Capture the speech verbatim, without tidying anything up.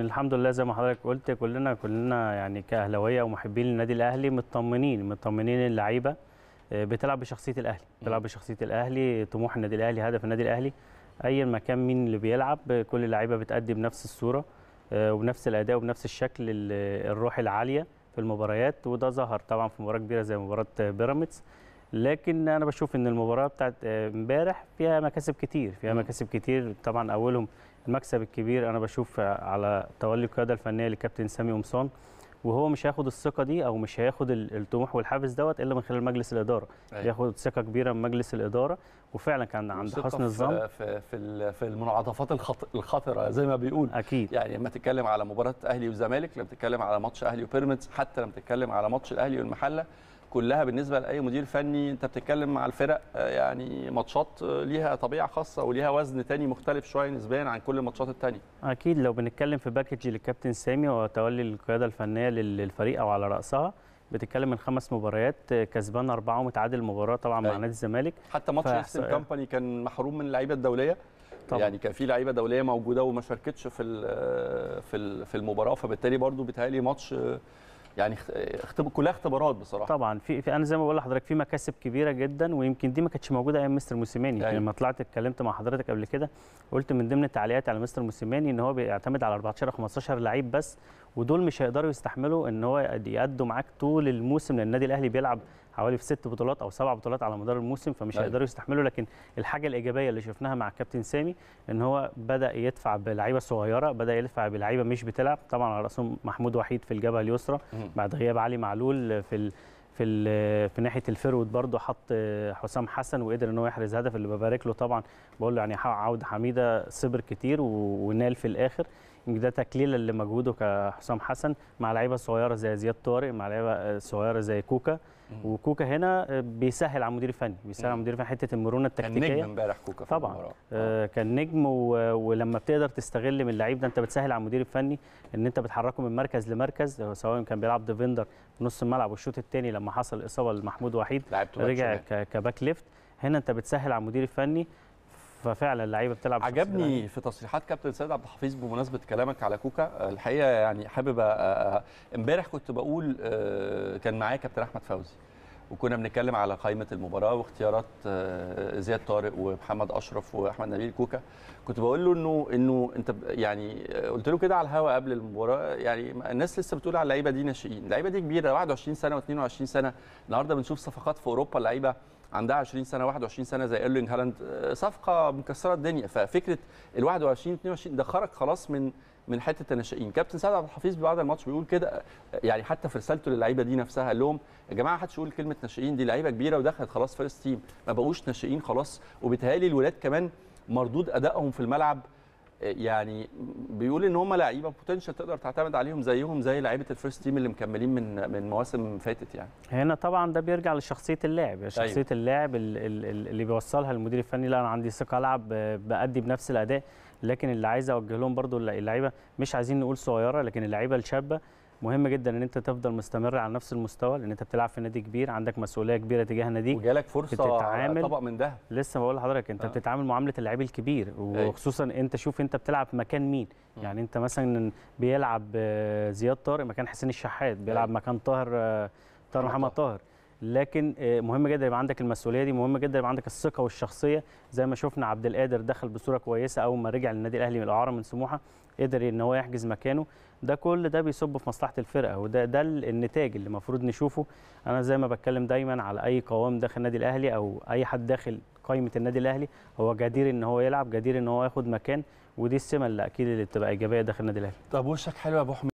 الحمد لله زي ما حضرتك قلت كلنا كلنا يعني كأهلاويه ومحبين للنادي الاهلي مطمنين مطمنين اللعيبه بتلعب بشخصيه الاهلي بتلعب بشخصيه الاهلي طموح النادي الاهلي هدف النادي الاهلي ايا ما كان مين اللي بيلعب كل اللعيبه بتقدم نفس الصوره وبنفس الاداء وبنفس الشكل الروح العاليه في المباريات وده ظهر طبعا في مباراه كبيره زي مباراه بيراميدز لكن انا بشوف ان المباراه بتاعت امبارح فيها مكاسب كتير فيها مكاسب كتير طبعا اولهم المكسب الكبير انا بشوف على تولي القياده الفنيه للكابتن سامي قمصان وهو مش هياخد الثقه دي او مش هياخد الطموح والحافز دوت الا من خلال مجلس الاداره أيه. ياخد ثقه كبيره من مجلس الاداره وفعلا كان عند حسن الظن في في في المنعطفات الخطره زي ما بيقول اكيد يعني لما تتكلم على مباراه اهلي وزمالك لما تتكلم على ماتش اهلي وبيراميدز حتى لما تتكلم على ماتش الاهلي والمحله كلها بالنسبه لاي مدير فني انت بتتكلم مع الفرق يعني ماتشات ليها طبيعه خاصه وليها وزن ثاني مختلف شويه نسبيا عن كل الماتشات الثانيه. اكيد لو بنتكلم في باكج للكابتن سامي وتولي القياده الفنيه للفريق او على راسها بتتكلم من خمس مباريات كسبان اربعه ومتعادل مباراه طبعا مع نادي الزمالك حتى ماتش ايسترن كامباني كان محروم من اللعيبه الدوليه طبعا. يعني كان في لعيبه دوليه موجوده وما شاركتش في في في المباراه فبالتالي برضو بيتهيألي ماتش يعني كلها اختبارات بصراحه طبعا في انا زي ما بقول لحضرتك في مكاسب كبيره جدا ويمكن دي ما كانتش موجوده ايام مستر موسيماني يعني لما طلعت اتكلمت مع حضرتك قبل كده قلت من ضمن التعليقات على مستر موسيماني ان هو بيعتمد على اربعتاشر خمستاشر لعيب بس ودول مش هيقدروا يستحملوا ان هو يأدوا معاك طول الموسم لان النادي الاهلي بيلعب حوالي في ست بطولات او سبع بطولات على مدار الموسم فمش هيقدروا يستحملوا لكن الحاجه الايجابيه اللي شفناها مع الكابتن سامي ان هو بدا يدفع بلعيبه صغيره بدا يدفع بلعيبه مش بتلعب طبعا على راسهم محمود وحيد في الجبهه اليسرى بعد غياب علي معلول في ال... في ال... في ناحيه الفيرود برده حط حسام حسن وقدر ان هو يحرز هدف اللي ببارك له طبعا بقول له يعني عوده حميده صبر كتير و... ونال في الاخر ده تكليلا لمجهوده كحسام حسن مع لعيبه صغيره زي زياد طارق مع لعيبه صغيره زي كوكا وكوكا هنا بيسهل على المدير الفني بيسهل على المدير الفني حته المرونه التكتيكيه كان نجم امبارح كوكا في طبعا آه كان نجم و... ولما بتقدر تستغل من اللعيب ده انت بتسهل على المدير الفني ان انت بتحركه من مركز لمركز سواء كان بيلعب ديفندر في نص الملعب والشوط الثاني لما حصل اصابه لمحمود وحيد رجع ك... كباك ليفت هنا انت بتسهل على المدير الفني ففعلا اللعيبه بتلعب عجبني في تصريحات كابتن سيد عبد الحفيظ بمناسبه كلامك على كوكا الحقيقه يعني حابب امبارح كنت بقول كان معايا كابتن احمد فوزي وكنا بنتكلم على قائمه المباراه واختيارات زياد طارق ومحمد اشرف واحمد نبيل كوكا كنت بقول له انه انه انت يعني قلت له كده على الهوا قبل المباراه يعني الناس لسه بتقول على اللعيبه دي ناشئين اللعيبه دي كبيره واحد وعشرين سنه واثنين وعشرين سنه النهارده بنشوف صفقات في اوروبا اللعيبه عندها عشرين سنه واحد وعشرين سنه زي ايرلينج هالاند صفقه مكسره الدنيا ففكره ال واحد وعشرين اتنين وعشرين ده خرج خلاص من من حته الناشئين كابتن سعد عبد الحفيظ بعد الماتش بيقول كده يعني حتى في رسالته للعيبه دي نفسها قال لهم يا جماعه ما حدش يقول كلمه ناشئين دي لعيبه كبيره ودخلت خلاص فيرست تيم ما بقوش ناشئين خلاص وبالتالي الولاد كمان مردود ادائهم في الملعب يعني بيقول ان هم لعيبه بوتنشال تقدر تعتمد عليهم زيهم زي لعيبه الفيرست تيم اللي مكملين من من مواسم فاتت يعني. هنا طبعا ده بيرجع لشخصيه اللاعب، شخصيه أيوة. اللاعب اللي بيوصلها المدير الفني لا انا عندي ثقه العب بادي بنفس الاداء، لكن اللي عايز اوجه لهم برضو اللعيبه مش عايزين نقول صغيره لكن اللعيبه الشابه مهم جدا ان انت تفضل مستمر على نفس المستوى لان انت بتلعب في نادي كبير عندك مسؤوليه كبيره تجاه ناديك وجالك فرصه بتتعامل طبق من ده لسه بقول لحضرتك انت آه. بتتعامل معامله اللعيب الكبير وخصوصا انت شوف انت بتلعب مكان مين م. يعني انت مثلا بيلعب زياد طارق مكان حسين الشحات بيلعب آه. مكان طاهر طاهر محمد طاهر لكن مهم جدا يبقى عندك المسؤوليه دي مهم جدا يبقى عندك الثقه والشخصيه زي ما شفنا عبد القادر دخل بصوره كويسه اول ما رجع للنادي الاهلي من الاعاره من سموحه قدر ان هو يحجز مكانه ده كل ده بيصب في مصلحه الفرقه وده ده النتاج اللي المفروض نشوفه انا زي ما بتكلم دايما على اي قوام داخل النادي الاهلي او اي حد داخل قائمه النادي الاهلي هو جدير ان هو يلعب جدير ان هو ياخد مكان ودي السمه اللي اكيد اللي بتبقى ايجابيه داخل النادي الاهلي. طب وشك حلو يا ابو حميد.